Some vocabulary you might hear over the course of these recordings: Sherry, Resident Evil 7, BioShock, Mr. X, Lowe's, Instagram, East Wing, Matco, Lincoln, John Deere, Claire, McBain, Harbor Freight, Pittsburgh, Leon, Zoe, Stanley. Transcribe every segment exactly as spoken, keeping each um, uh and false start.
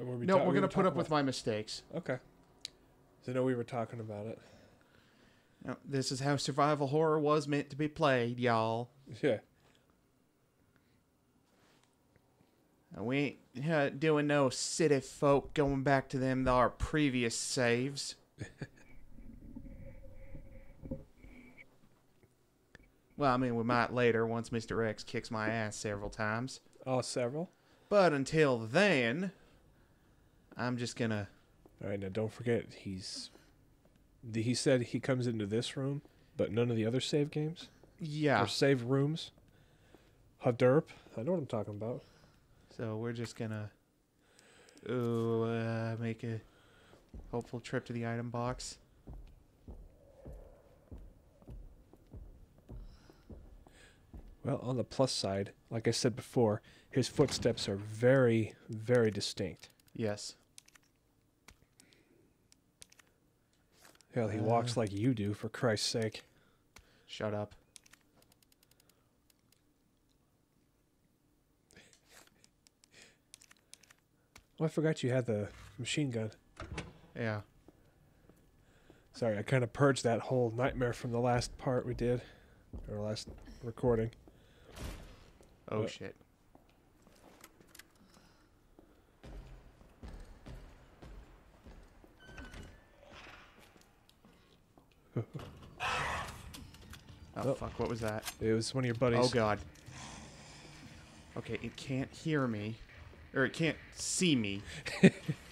Were we no, ta- we're we going to put up with my mistakes. Okay. So, no, we were talking about it. No, this is how survival horror was meant to be played, y'all. Yeah. We ain't uh, doing no city folk going back to them our previous saves. Well, I mean, we might later once Mister X kicks my ass several times. Oh, several? But until then, I'm just gonna... All right, now don't forget, he's... He said he comes into this room, but none of the other save games? Yeah. Or save rooms? Hadurp? I know what I'm talking about. So we're just gonna... Ooh, uh, make a hopeful trip to the item box. Well, on the plus side, like I said before, his footsteps are very, very distinct. Yes. Hell, he uh, walks like you do, for Christ's sake. Shut up. Well, I forgot you had the machine gun. Yeah. Sorry, I kind of purged that whole nightmare from the last part we did, or last recording. Oh, but shit. oh, oh, fuck. What was that? It was one of your buddies. Oh, God. Okay, it can't hear me. Or it can't see me.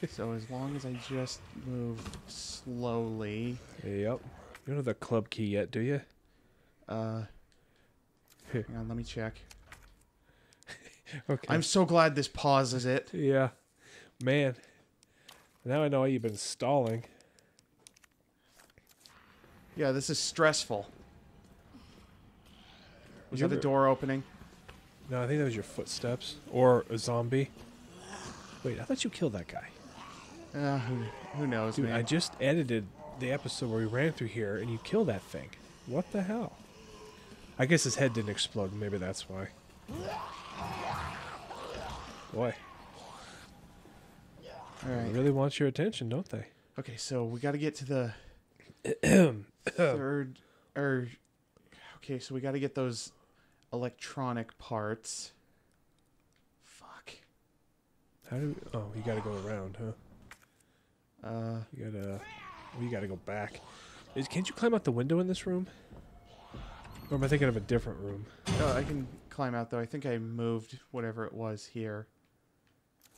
So as long as I just move slowly. Yep. You don't have the club key yet, do you? Uh... Hang on, let me check. Okay. I'm so glad this pauses it. Yeah. Man. Now I know why you've been stalling. Yeah, this is stressful. Was that the door opening? No, I think that was your footsteps. Or a zombie. Wait, I thought you killed that guy. Uh, who, who knows, dude, man. I just edited the episode where we ran through here and you killed that thing. What the hell? I guess his head didn't explode. Maybe that's why. Boy. All right. They really want your attention, don't they? Okay, so we got to get to the third... Or, okay, so we got to get those electronic parts. Fuck. How do... We, oh, you got to go around, huh? Uh. You got to... Well, you got to go back. Is, can't you climb out the window in this room? Or am I thinking of a different room? Oh, I can climb out, though. I think I moved whatever it was here.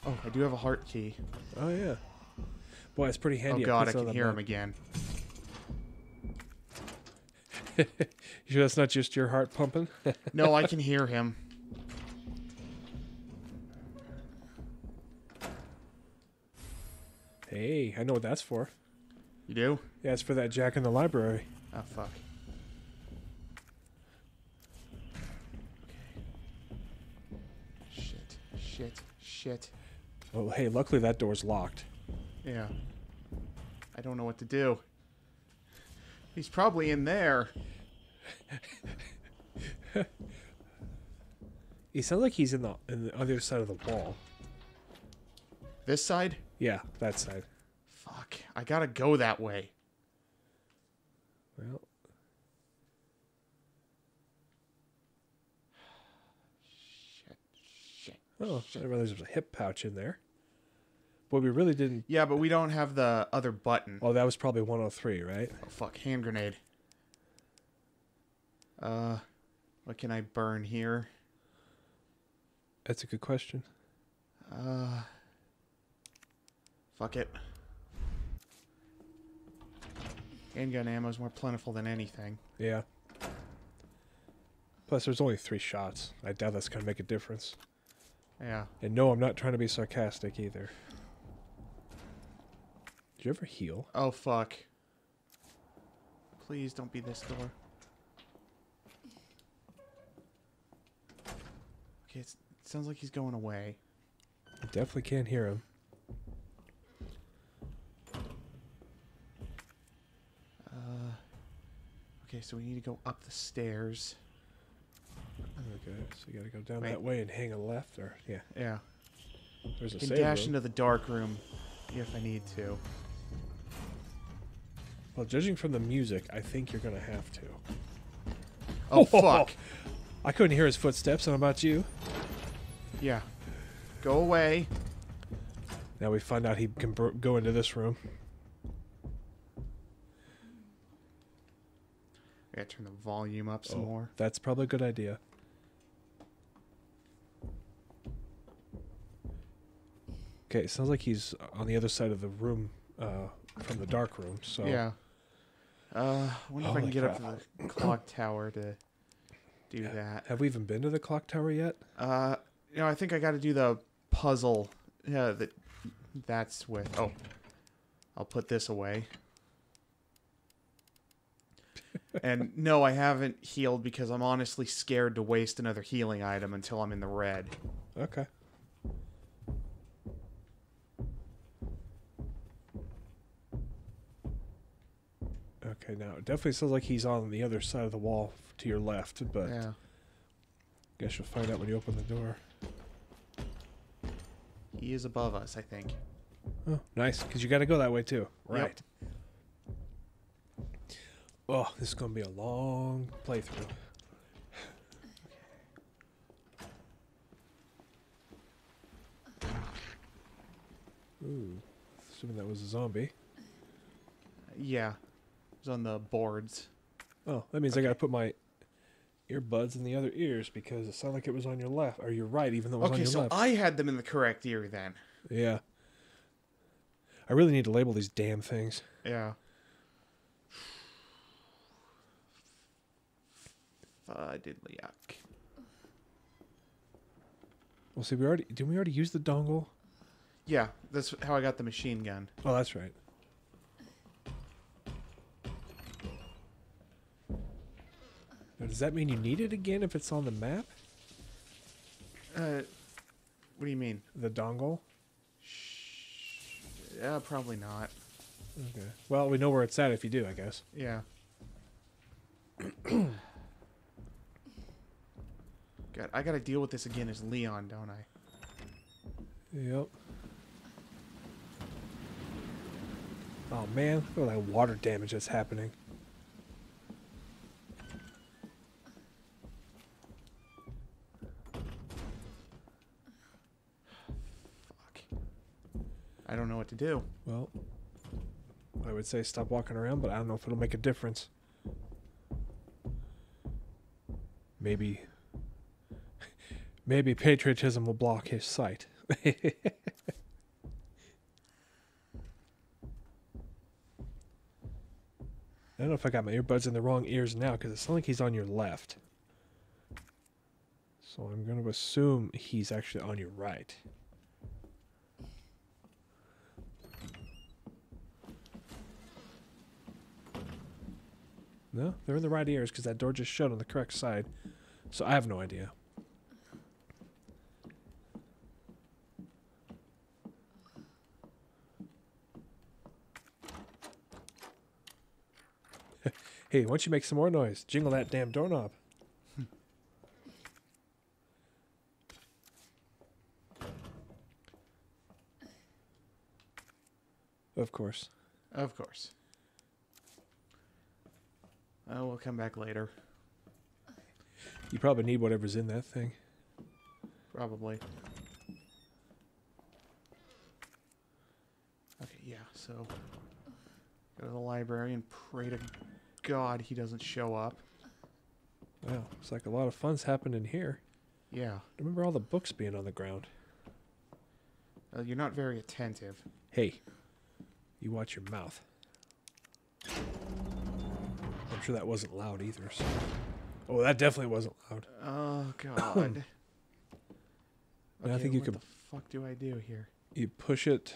Oh, I do have a heart key. Oh, yeah. Boy, it's pretty handy. Oh, God, I can hear him again. You sure that's not just your heart pumping? No, I can hear him. Hey, I know what that's for. You do? Yeah, it's for that jack in the library. Oh, fuck. Shit, shit. Oh, hey, luckily that door's locked. Yeah. I don't know what to do. He's probably in there. He sounds like he's in the, in the other side of the wall. This side? Yeah, that side. Fuck. I gotta go that way. Well... Oh, I didn't realize there was a hip pouch in there. But we really didn't... Yeah, but we don't have the other button. Oh, that was probably one oh three, right? Oh, fuck. Hand grenade. Uh, what can I burn here? That's a good question. Uh, fuck it. Handgun ammo is more plentiful than anything. Yeah. Plus, there's only three shots. I doubt that's going to make a difference. Yeah. And no, I'm not trying to be sarcastic either. Did you ever heal? Oh, fuck. Please don't be this door. Okay, it's, it sounds like he's going away. I definitely can't hear him. Uh, okay, so we need to go up the stairs. Okay, so you gotta go down Wait. that way and hang a left, or yeah, yeah. There's I can a save dash room. into the dark room if I need to. Well, judging from the music, I think you're going to have to. Oh, oh fuck. Oh, I couldn't hear his footsteps, and how about you? Yeah. Go away. Now we find out he can go into this room. I gotta turn the volume up some oh, more. That's probably a good idea. Okay, it sounds like he's on the other side of the room uh, from the dark room, so... Yeah. Uh, I wonder Holy if I can get crap. up to the clock tower to do yeah. that. Have we even been to the clock tower yet? Uh, you know, I think I gotta do the puzzle. Yeah, that, that's with... Oh. I'll put this away. And no, I haven't healed because I'm honestly scared to waste another healing item until I'm in the red. Okay. Okay, now it definitely sounds like he's on the other side of the wall to your left, but yeah. I guess you'll find out when you open the door. He is above us, I think. Oh, nice, because you got to go that way too. Right. Yep. Oh, this is going to be a long playthrough. Ooh, assuming that was a zombie. Yeah, it was on the boards. Oh, that means okay. I got to put my earbuds in the other ears because it sounded like it was on your left, or your right, even though it was okay, on your so left. Okay, so I had them in the correct ear then. Yeah. I really need to label these damn things. Yeah. Uh, diddly yuck. Well, see, we already didn't we already use the dongle? Yeah, that's how I got the machine gun. Oh, that's right. Now, does that mean you need it again if it's on the map? Uh, what do you mean? The dongle? Shh. Yeah, probably not. Okay. Well, we know where it's at if you do, I guess. Yeah. God, I gotta deal with this again as Leon, don't I? Yep. Oh man, look at that water damage that's happening. Fuck. I don't know what to do. Well, I would say stop walking around, but I don't know if it'll make a difference. Maybe... Maybe patriotism will block his sight. I don't know if I got my earbuds in the wrong ears now, because it sounds like he's on your left. So I'm going to assume he's actually on your right. No, they're in the right ears, because that door just shut on the correct side. So I have no idea. Hey, why don't you make some more noise? Jingle that damn doorknob. Of course. Of course. Oh, we'll come back later. You probably need whatever's in that thing. Probably. Okay, yeah, so... Go to the library and pray to... God, he doesn't show up. Wow, it's like a lot of fun's happened in here. Yeah. Remember all the books being on the ground. Uh, you're not very attentive. Hey, you watch your mouth. I'm sure that wasn't loud either. So. Oh, that definitely wasn't loud. Oh, God. Okay, I think you what could, the fuck do I do here? You push it...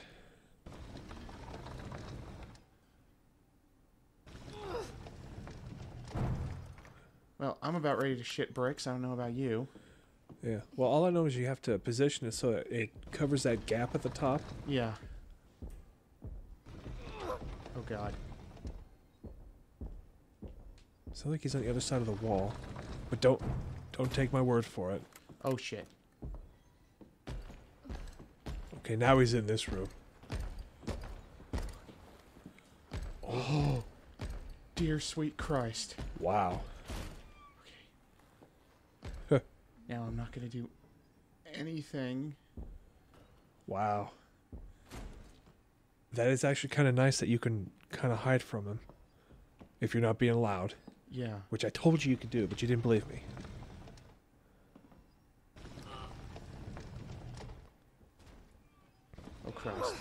Well, I'm about ready to shit bricks. I don't know about you. Yeah. Well, all I know is you have to position it so that it covers that gap at the top. Yeah. Oh, God. Sounds like he's on the other side of the wall. But don't don't take my word for it. Oh, shit. Okay, now he's in this room. Oh, dear sweet Christ. Wow. Okay. Now I'm not going to do anything. Wow. That is actually kind of nice that you can kind of hide from him if you're not being loud. Yeah. Which I told you you could do, but you didn't believe me. Oh, Christ.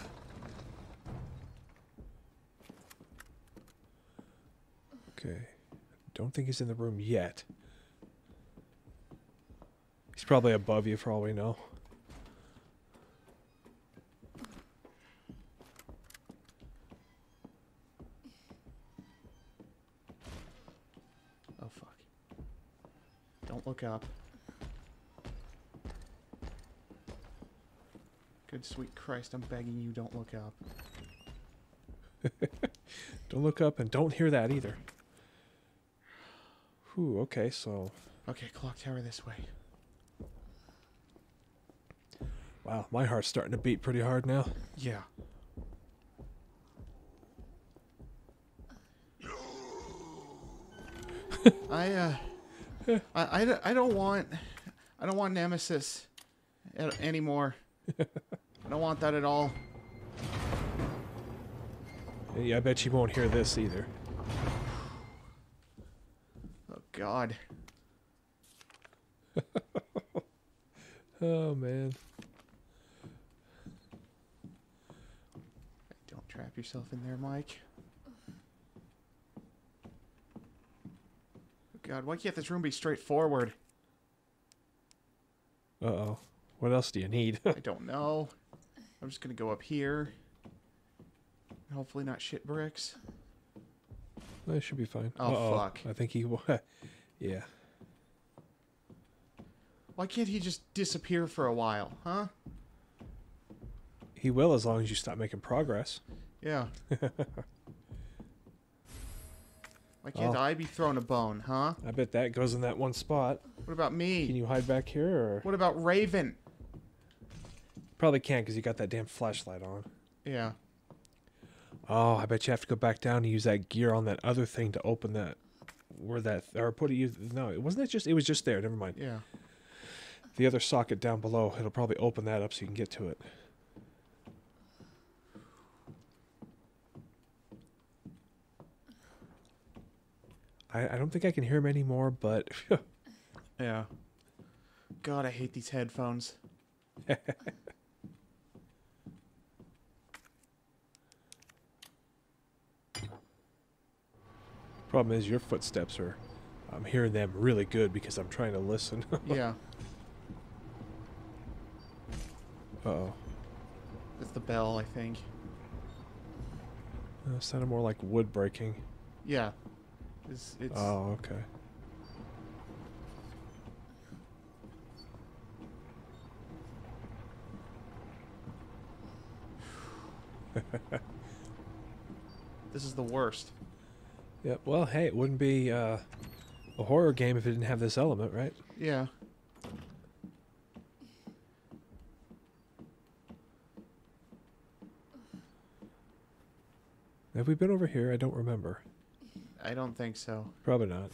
Okay. Don't think he's in the room yet. He's probably above you for all we know. Look up. Good sweet Christ, I'm begging you, don't look up. Don't look up and don't hear that either. Whew, okay, so... Okay, clock tower this way. Wow, my heart's starting to beat pretty hard now. Yeah. I, uh... I, I, I don't want I don't want Nemesis anymore. I don't want that at all. Yeah, I bet she won't hear this either. Oh God. Oh man. Don't trap yourself in there, Mike. God, why can't this room be straightforward? Uh-oh. What else do you need? I don't know. I'm just going to go up here. And hopefully not shit bricks. No, it should be fine. Oh, uh-oh. Fuck. I think he... Yeah. Why can't he just disappear for a while, huh? He will as long as you stop making progress. Yeah. Why can't oh. I be thrown a bone, huh? I bet that goes in that one spot. What about me? Can you hide back here, or...? What about Raven? Probably can't, because you got that damn flashlight on. Yeah. Oh, I bet you have to go back down and use that gear on that other thing to open that... Where that... Or put it... No, it wasn't it just... It was just there. Never mind. Yeah. The other socket down below. It'll probably open that up so you can get to it. I don't think I can hear him anymore, but... Yeah. God, I hate these headphones. Problem is, your footsteps are... I'm hearing them really good because I'm trying to listen. Yeah. Uh-oh. It's the bell, I think. No, it sounded more like wood breaking. Yeah. It's, it's oh, okay. This is the worst. Yeah, well, hey, it wouldn't be uh, a horror game if it didn't have this element, right? Yeah. Have we been over here? I don't remember. I don't think so. Probably not.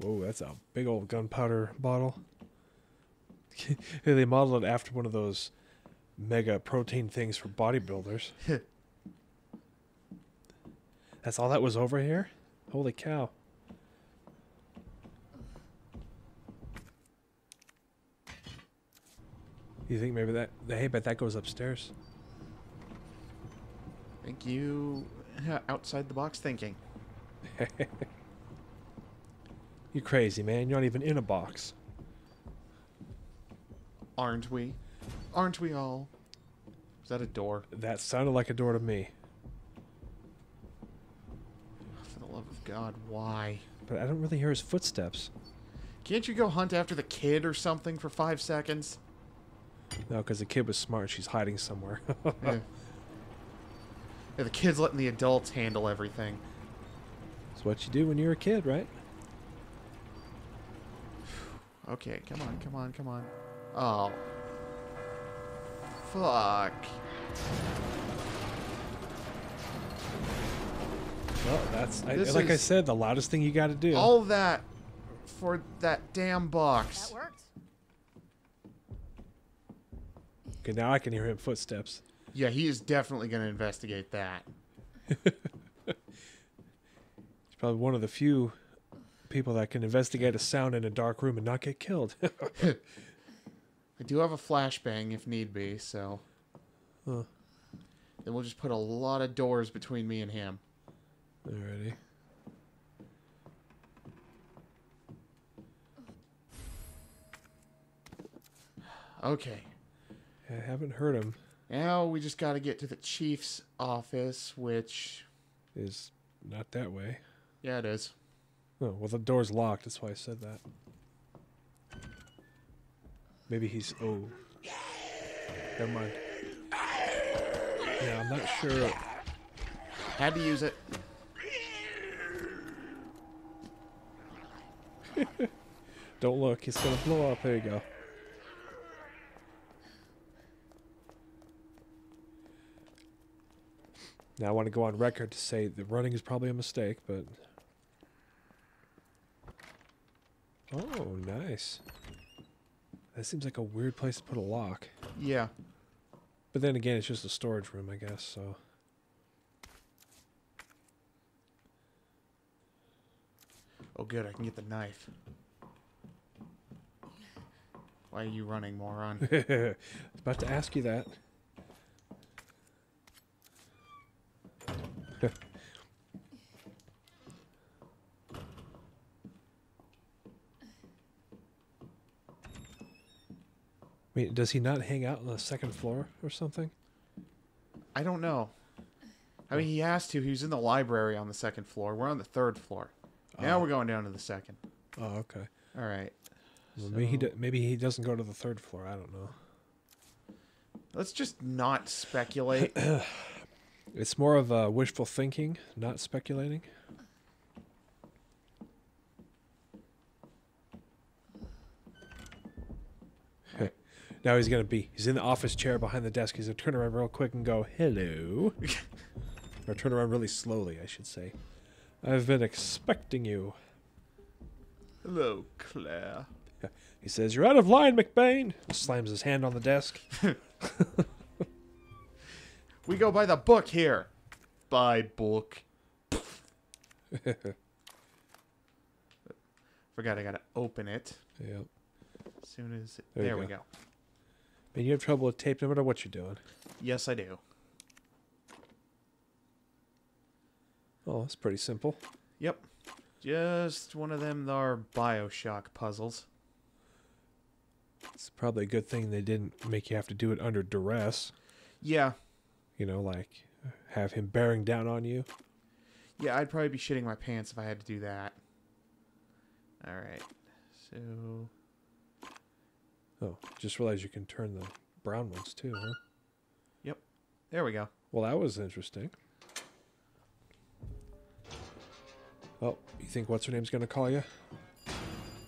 Whoa, that's a big old gunpowder bottle. They modeled it after one of those mega protein things for bodybuilders. That's all that was over here? Holy cow. You think maybe that... Hey, but that goes upstairs. Thank you. Outside the box thinking. You're crazy, man. You're not even in a box. Aren't we? Aren't we all? Is that a door? That sounded like a door to me. For the love of God, why? But I don't really hear his footsteps. Can't you go hunt after the kid or something for five seconds? No, because the kid was smart. She's hiding somewhere. Yeah. Yeah, the kid's letting the adults handle everything. What you do when you're a kid, right? Okay, come on, come on, come on. Oh. Fuck. Well, that's I, like I said, the loudest thing you got to do. All that for that damn box. That worked. Okay, now I can hear him footsteps. Yeah, he is definitely going to investigate that. He's probably one of the few people that can investigate a sound in a dark room and not get killed. I do have a flashbang if need be, so. Huh. Then we'll just put a lot of doors between me and him. Alrighty. Okay. I haven't heard him. Now we just got to get to the chief's office, which... is not that way. Yeah, it is. Oh, well, the door's locked. That's why I said that. Maybe he's... oh. Never mind. Yeah, I'm not sure. Had to use it. Don't look. It's going to blow up. There you go. Now I want to go on record to say the running is probably a mistake, but... oh, nice. That seems like a weird place to put a lock. Yeah. But then again, it's just a storage room, I guess, so... oh, good, I can get the knife. Why are you running, moron? I was about to ask you that. Wait, does he not hang out on the second floor or something? I don't know. I mean, he has to. He was in the library on the second floor. We're on the third floor. Now uh, we're going down to the second. Oh, okay. All right. Well, so maybe he do, maybe he doesn't go to the third floor. I don't know. Let's just not speculate. It's more of a wishful thinking, not speculating. Now he's gonna be. He's in the office chair behind the desk. He's gonna turn around real quick and go, "Hello," or turn around really slowly, I should say. I've been expecting you. Hello, Claire. He says, "You're out of line, McBain." He slams his hand on the desk. We go by the book here. By book. Forgot I gotta open it. Yep. As soon as it, there, there we go. go. Man, you have trouble with tape no matter what you're doing. Yes, I do. Oh, that's pretty simple. Yep. Just one of them are BioShock puzzles. It's probably a good thing they didn't make you have to do it under duress. Yeah. You know, like, have him bearing down on you. Yeah, I'd probably be shitting my pants if I had to do that. All right. So... oh, just realized you can turn the brown ones too, huh? Yep. There we go. Well, that was interesting. Oh, you think what's-her-name's going to call you?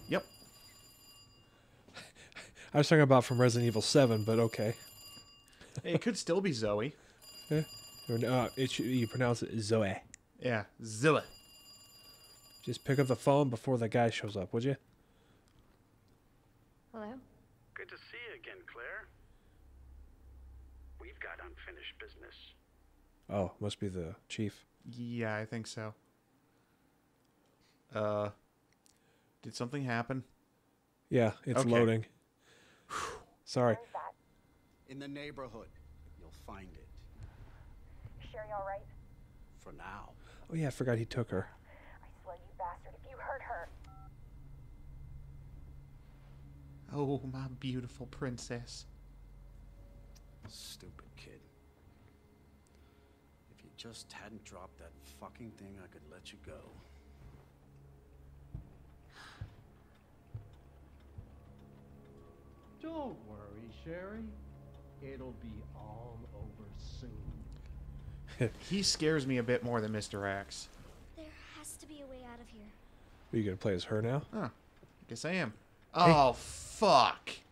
Yep. I was talking about from Resident Evil seven, but okay. Hey, it could still be Zoe. Yeah. Or, uh, it should, you pronounce it Zoe. Yeah, Zoe. Just pick up the phone before the guy shows up, would you? Hello? Good to see you again, Claire. We've got unfinished business. Oh, must be the chief. Yeah, I think so. Uh, did something happen? Yeah, it's okay. Loading. Whew. Sorry. In the neighborhood, you'll find it. Sherry, all right? For now. Oh yeah, I forgot he took her. I swear, you bastard! If you hurt her. Oh, my beautiful princess. Stupid kid. If you just hadn't dropped that fucking thing, I could let you go. Don't worry, Sherry. It'll be all over soon. He scares me a bit more than Mister X. There has to be a way out of here. Are you going to play as her now? Huh. I guess I am. Hey. Oh, fuck.